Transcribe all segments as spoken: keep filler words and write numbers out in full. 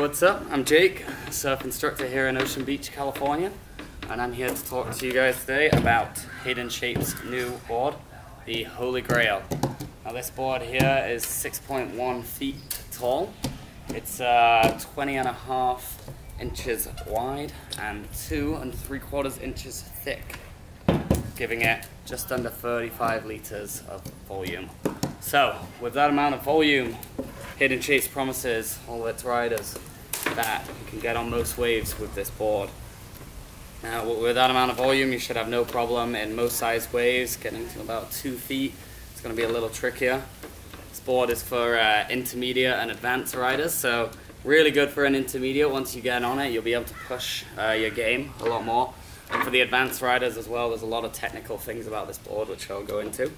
what's up? I'm Jake, surf instructor here in Ocean Beach, California, and I'm here to talk to you guys today about Haydenshapes' new board, the Holy Grail. Now this board here is six point one feet tall. It's uh, twenty and a half inches wide and two and three quarters inches thick, giving it just under thirty-five liters of volume. So with that amount of volume, Haydenshapes promises all its riders that you can get on most waves with this board. Now with that amount of volume, you should have no problem in most size waves. Getting to about two feet, it's going to be a little trickier. This board is for uh, intermediate and advanced riders, so really good for an intermediate. Once you get on it, you'll be able to push uh, your game a lot more. And for the advanced riders as well, there's a lot of technical things about this board which I'll go into.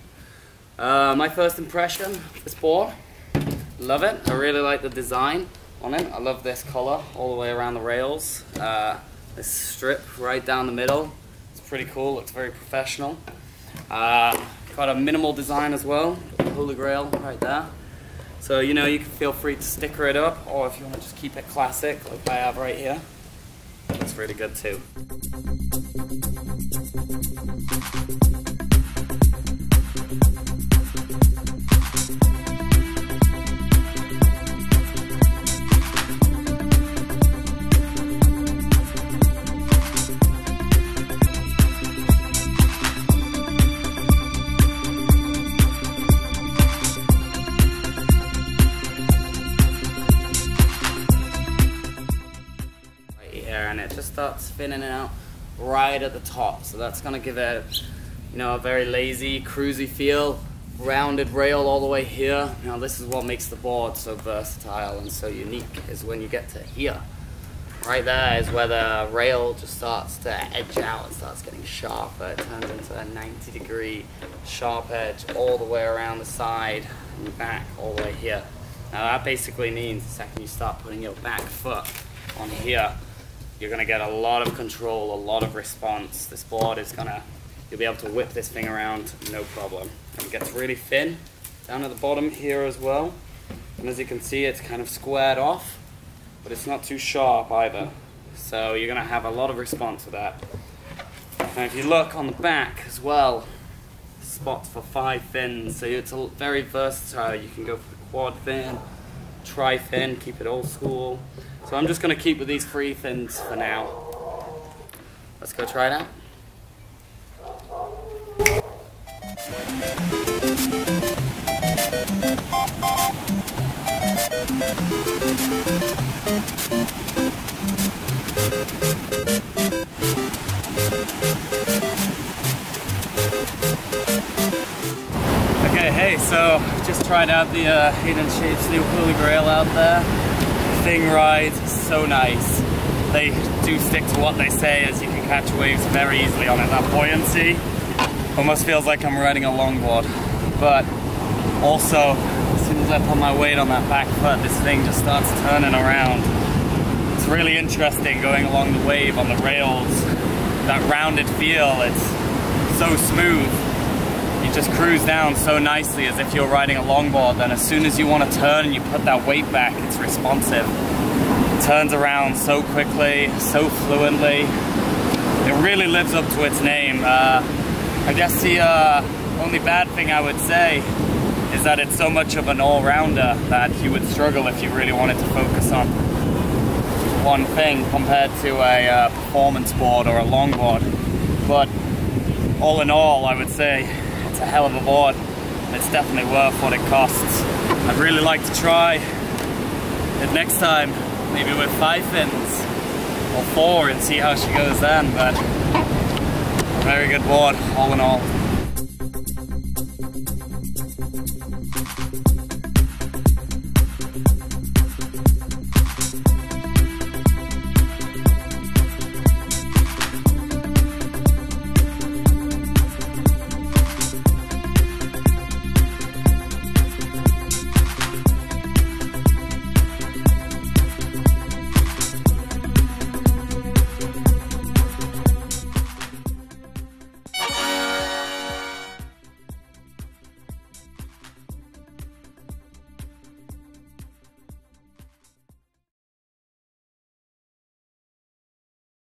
Uh, my first impression of this board: love it. I really like the design on it. I love this collar all the way around the rails. Uh, this strip right down the middle. It's pretty cool. Looks very professional. Uh, quite a minimal design as well. The Holy Grail right there. So, you know, you can feel free to sticker it up, or if you want to just keep it classic like I have right here. Looks really good too. And it just starts spinning out right at the top, so that's going to give it, you know, a very lazy, cruisy feel. Rounded rail all the way here. Now this is what makes the board so versatile and so unique, is when you get to here. Right there is where the rail just starts to edge out. It starts getting sharper. It turns into a ninety degree sharp edge all the way around the side and back all the way here. Now that basically means the second you start putting your back foot on here, you're going to get a lot of control, a lot of response. This board is going to, you'll be able to whip this thing around, no problem. And it gets really thin down at the bottom here as well. And as you can see, it's kind of squared off, but it's not too sharp either. So you're going to have a lot of response to that. Now if you look on the back as well, spots for five fins. So it's very versatile. You can go for the quad fin, tri-fin, keep it old school. So I'm just going to keep with these three fins for now. Let's go try it out. Okay, hey, so I've just tried out the uh, Haydenshapes' new Holy Grail out there. Thing rides so nice. They do stick to what they say, as you can catch waves very easily on it. That buoyancy almost feels like I'm riding a longboard. But also, as soon as I put my weight on that back foot, this thing just starts turning around. It's really interesting going along the wave on the rails. That rounded feel, it's so smooth. You just cruise down so nicely as if you're riding a longboard. Then as soon as you want to turn and you put that weight back, it's responsive. It turns around so quickly, so fluently. It really lives up to its name. Uh, I guess the uh, only bad thing I would say is that it's so much of an all-rounder that you would struggle if you really wanted to focus on one thing compared to a uh, performance board or a longboard. But all in all, I would say it's a hell of a board. It's definitely worth what it costs. I'd really like to try it next time, maybe with five fins or four, and see how she goes then. But a very good board all in all.